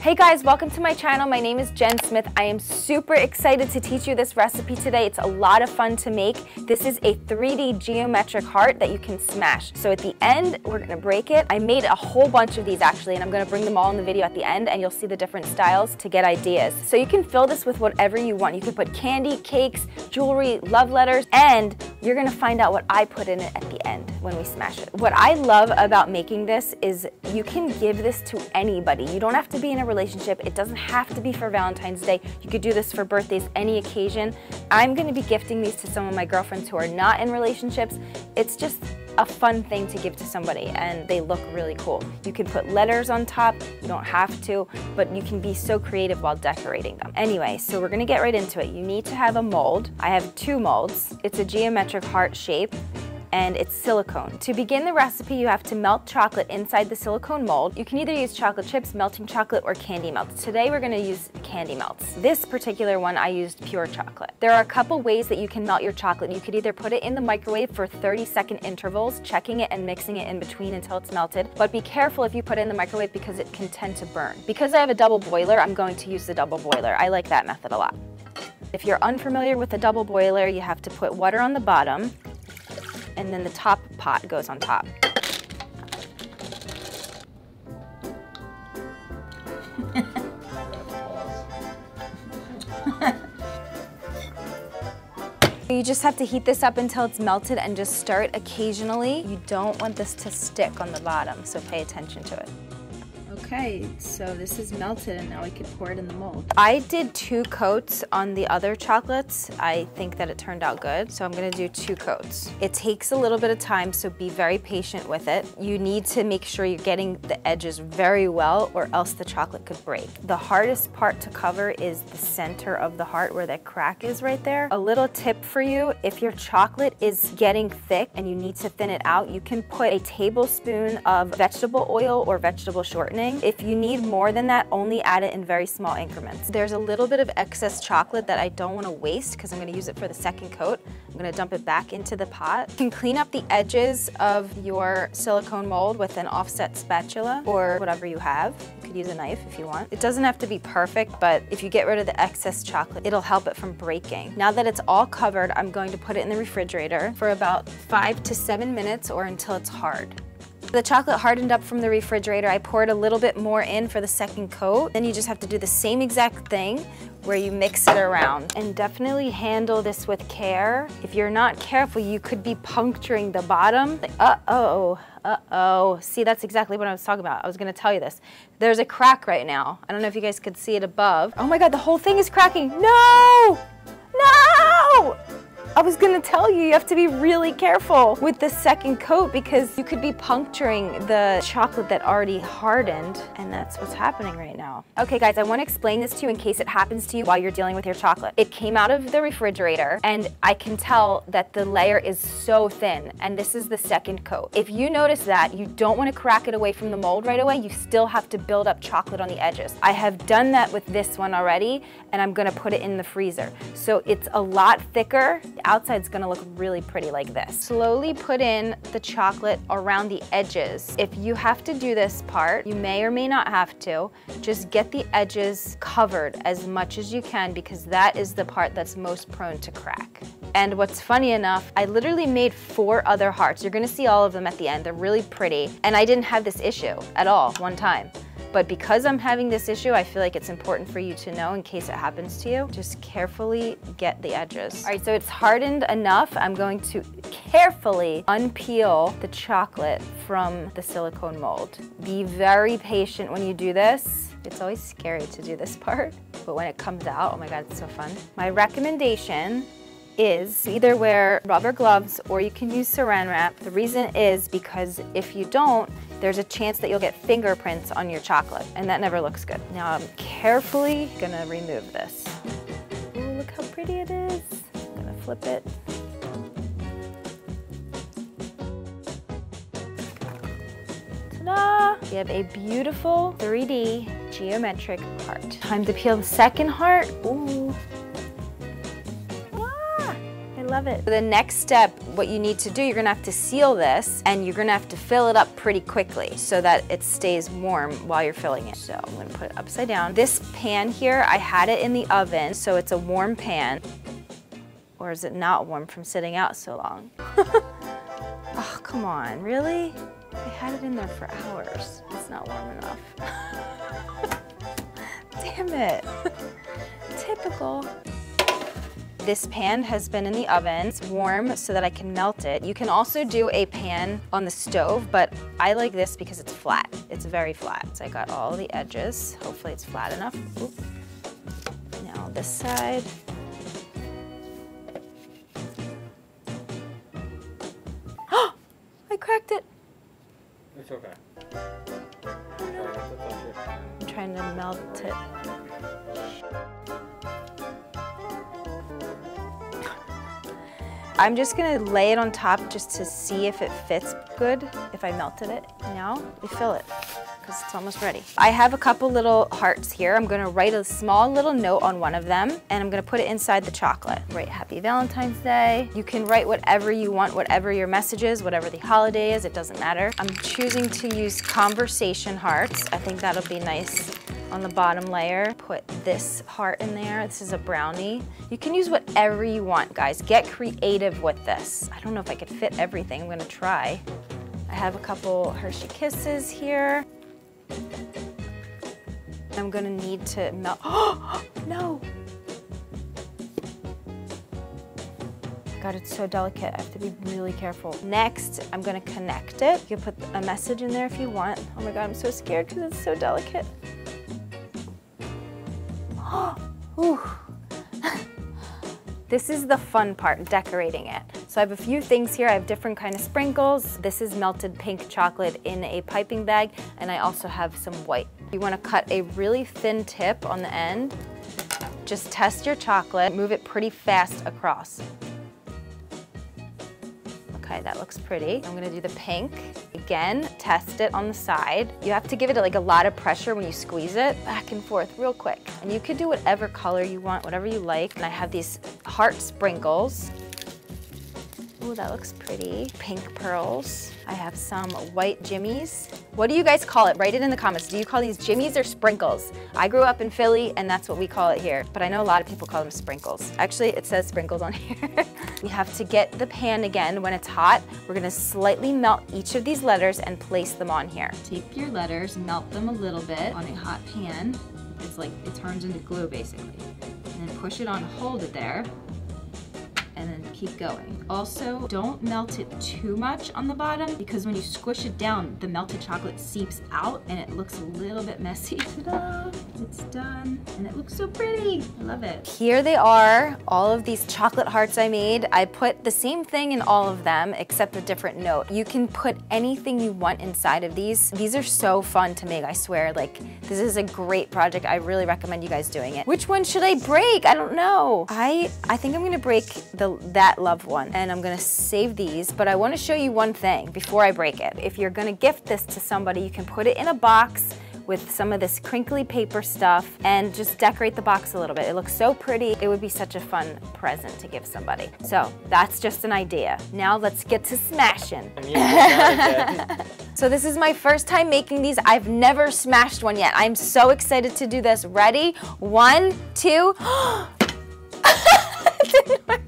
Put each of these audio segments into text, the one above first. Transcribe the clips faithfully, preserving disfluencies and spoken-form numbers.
Hey guys, welcome to my channel. My name is Jen Smith. I am super excited to teach you this recipe today. It's a lot of fun to make. This is a three D geometric heart that you can smash. So at the end, we're gonna break it. I made a whole bunch of these actually, and I'm gonna bring them all in the video at the end, and you'll see the different styles to get ideas. So you can fill this with whatever you want. You can put candy, cakes, jewelry, love letters, and you're gonna find out what I put in it at the end when we smash it. What I love about making this is you can give this to anybody. You don't have to be in a relationship. It doesn't have to be for Valentine's Day. You could do this for birthdays, any occasion. I'm gonna be gifting these to some of my girlfriends who are not in relationships. It's just a fun thing to give to somebody, and they look really cool. You can put letters on top, you don't have to, but you can be so creative while decorating them. Anyway, so we're gonna get right into it. You need to have a mold. I have two molds. It's a geometric heart shape, and it's silicone. To begin the recipe, you have to melt chocolate inside the silicone mold. You can either use chocolate chips, melting chocolate, or Candy Melts. Today we're gonna use Candy Melts. This particular one, I used pure chocolate. There are a couple ways that you can melt your chocolate. You could either put it in the microwave for thirty second intervals, checking it and mixing it in between until it's melted, but be careful if you put it in the microwave because it can tend to burn. Because I have a double boiler, I'm going to use the double boiler. I like that method a lot. If you're unfamiliar with the double boiler, you have to put water on the bottom, and then the top pot goes on top. You just have to heat this up until it's melted and just stir it occasionally. You don't want this to stick on the bottom, so pay attention to it. Okay, so this is melted and now we can pour it in the mold. I did two coats on the other chocolates. I think that it turned out good, so I'm gonna do two coats. It takes a little bit of time, so be very patient with it. You need to make sure you're getting the edges very well or else the chocolate could break. The hardest part to cover is the center of the heart where that crack is right there. A little tip for you, if your chocolate is getting thick and you need to thin it out, you can put a tablespoon of vegetable oil or vegetable shortening. If you need more than that, only add it in very small increments. There's a little bit of excess chocolate that I don't want to waste because I'm going to use it for the second coat. I'm going to dump it back into the pot. You can clean up the edges of your silicone mold with an offset spatula or whatever you have. You could use a knife if you want. It doesn't have to be perfect, but if you get rid of the excess chocolate, it'll help it from breaking. Now that it's all covered, I'm going to put it in the refrigerator for about five to seven minutes or until it's hard. The chocolate hardened up from the refrigerator. I poured a little bit more in for the second coat. Then you just have to do the same exact thing where you mix it around. And definitely handle this with care. If you're not careful, you could be puncturing the bottom. Like, uh-oh, uh-oh. See, that's exactly what I was talking about. I was gonna tell you this. There's a crack right now. I don't know if you guys could see it above. Oh my God, the whole thing is cracking. No! No! I was gonna tell you, you have to be really careful with the second coat because you could be puncturing the chocolate that already hardened, and that's what's happening right now. Okay guys, I wanna explain this to you in case it happens to you while you're dealing with your chocolate. It came out of the refrigerator, and I can tell that the layer is so thin, and this is the second coat. If you notice that, you don't wanna crack it away from the mold right away, you still have to build up chocolate on the edges. I have done that with this one already, and I'm gonna put it in the freezer. So it's a lot thicker. Outside's gonna look really pretty like this. Slowly put in the chocolate around the edges. If you have to do this part, you may or may not have to, just get the edges covered as much as you can because that is the part that's most prone to crack. And what's funny enough, I literally made four other hearts. You're gonna see all of them at the end. They're really pretty. And I didn't have this issue at all one time. But because I'm having this issue, I feel like it's important for you to know in case it happens to you. Just carefully get the edges. All right, so it's hardened enough. I'm going to carefully unpeel the chocolate from the silicone mold. Be very patient when you do this. It's always scary to do this part, but when it comes out, oh my God, it's so fun. My recommendation is either wear rubber gloves or you can use saran wrap. The reason is because if you don't, there's a chance that you'll get fingerprints on your chocolate, and that never looks good. Now I'm carefully gonna remove this. Ooh, look how pretty it is. I'm gonna flip it. Ta-da! We have a beautiful three D geometric heart. Time to peel the second heart. Ooh. Love it. The next step what you need to do, you're gonna have to seal this and you're gonna have to fill it up pretty quickly so that it stays warm while you're filling it. So I'm gonna put it upside down. This pan here, I had it in the oven, so it's a warm pan. Or is it not warm from sitting out so long? Oh, come on, really? I had it in there for hours. It's not warm enough. Damn it. Typical. This pan has been in the oven. It's warm so that I can melt it. You can also do a pan on the stove, but I like this because it's flat. It's very flat. So I got all the edges. Hopefully it's flat enough. Oop. Now this side. Oh, I cracked it. It's okay. I'm trying to melt it. I'm just gonna lay it on top just to see if it fits good, if I melted it. Now we fill it, because it's almost ready. I have a couple little hearts here. I'm gonna write a small little note on one of them, and I'm gonna put it inside the chocolate. Write Happy Valentine's Day. You can write whatever you want, whatever your message is, whatever the holiday is, it doesn't matter. I'm choosing to use conversation hearts. I think that'll be nice. On the bottom layer, put this heart in there. This is a brownie. You can use whatever you want, guys. Get creative with this. I don't know if I could fit everything. I'm gonna try. I have a couple Hershey Kisses here. I'm gonna need to melt. Oh, no! God, it's so delicate. I have to be really careful. Next, I'm gonna connect it. You can put a message in there if you want. Oh my God, I'm so scared because it's so delicate. Ooh. This is the fun part, decorating it. So I have a few things here. I have different kind of sprinkles. This is melted pink chocolate in a piping bag, and I also have some white. You want to cut a really thin tip on the end. Just test your chocolate. Move it pretty fast across. Okay, that looks pretty. I'm gonna do the pink. Again, test it on the side. You have to give it like a lot of pressure when you squeeze it, back and forth real quick. And you can do whatever color you want, whatever you like. And I have these heart sprinkles. Ooh, that looks pretty. Pink pearls. I have some white jimmies. What do you guys call it? Write it in the comments. Do you call these jimmies or sprinkles? I grew up in Philly and that's what we call it here, but I know a lot of people call them sprinkles. Actually, it says sprinkles on here. We have to get the pan again when it's hot. We're gonna slightly melt each of these letters and place them on here. Take your letters, melt them a little bit on a hot pan. It's like, it turns into glue basically. And then push it on, hold it there. And then keep going. Also, don't melt it too much on the bottom because when you squish it down, the melted chocolate seeps out and it looks a little bit messy. Ta-da! It's done, and it looks so pretty. I love it. Here they are, all of these chocolate hearts I made. I put the same thing in all of them except a different note. You can put anything you want inside of these. These are so fun to make, I swear. Like, this is a great project. I really recommend you guys doing it. Which one should I break? I don't know. I, I think I'm gonna break the that loved one, and I'm gonna save these, but I want to show you one thing before I break it. If you're gonna gift this to somebody, you can put it in a box with some of this crinkly paper stuff and just decorate the box a little bit. It looks so pretty. It would be such a fun present to give somebody. So that's just an idea. Now let's get to smashing. So this is my first time making these. I've never smashed one yet. I'm so excited to do this. Ready? One, two. It didn't work.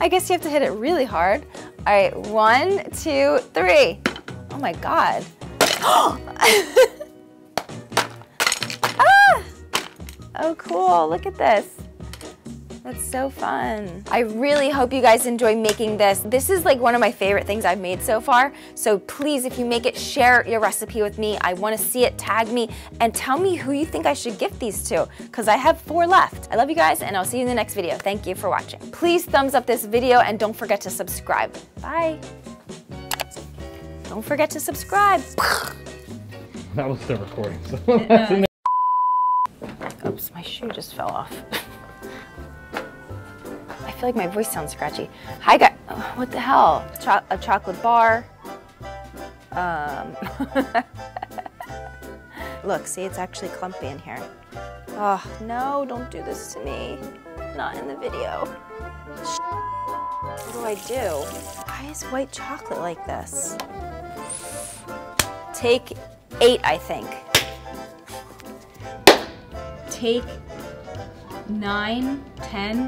I guess you have to hit it really hard. All right, one, two, three. Oh my God. Ah! Oh cool, look at this. That's so fun. I really hope you guys enjoy making this. This is like one of my favorite things I've made so far. So please, if you make it, share your recipe with me. I wanna see it, tag me, and tell me who you think I should gift these to, because I have four left. I love you guys, and I'll see you in the next video. Thank you for watching. Please thumbs up this video, and don't forget to subscribe. Bye. Don't forget to subscribe. That was the recording, so that's in there. Oops, my shoe just fell off. I feel like my voice sounds scratchy. Hi guys, oh, what the hell? Cho a chocolate bar. Um. Look, see, it's actually clumpy in here. Oh, no, don't do this to me. Not in the video. What do I do? why is white chocolate like this? Take eight, I think. Take nine, ten.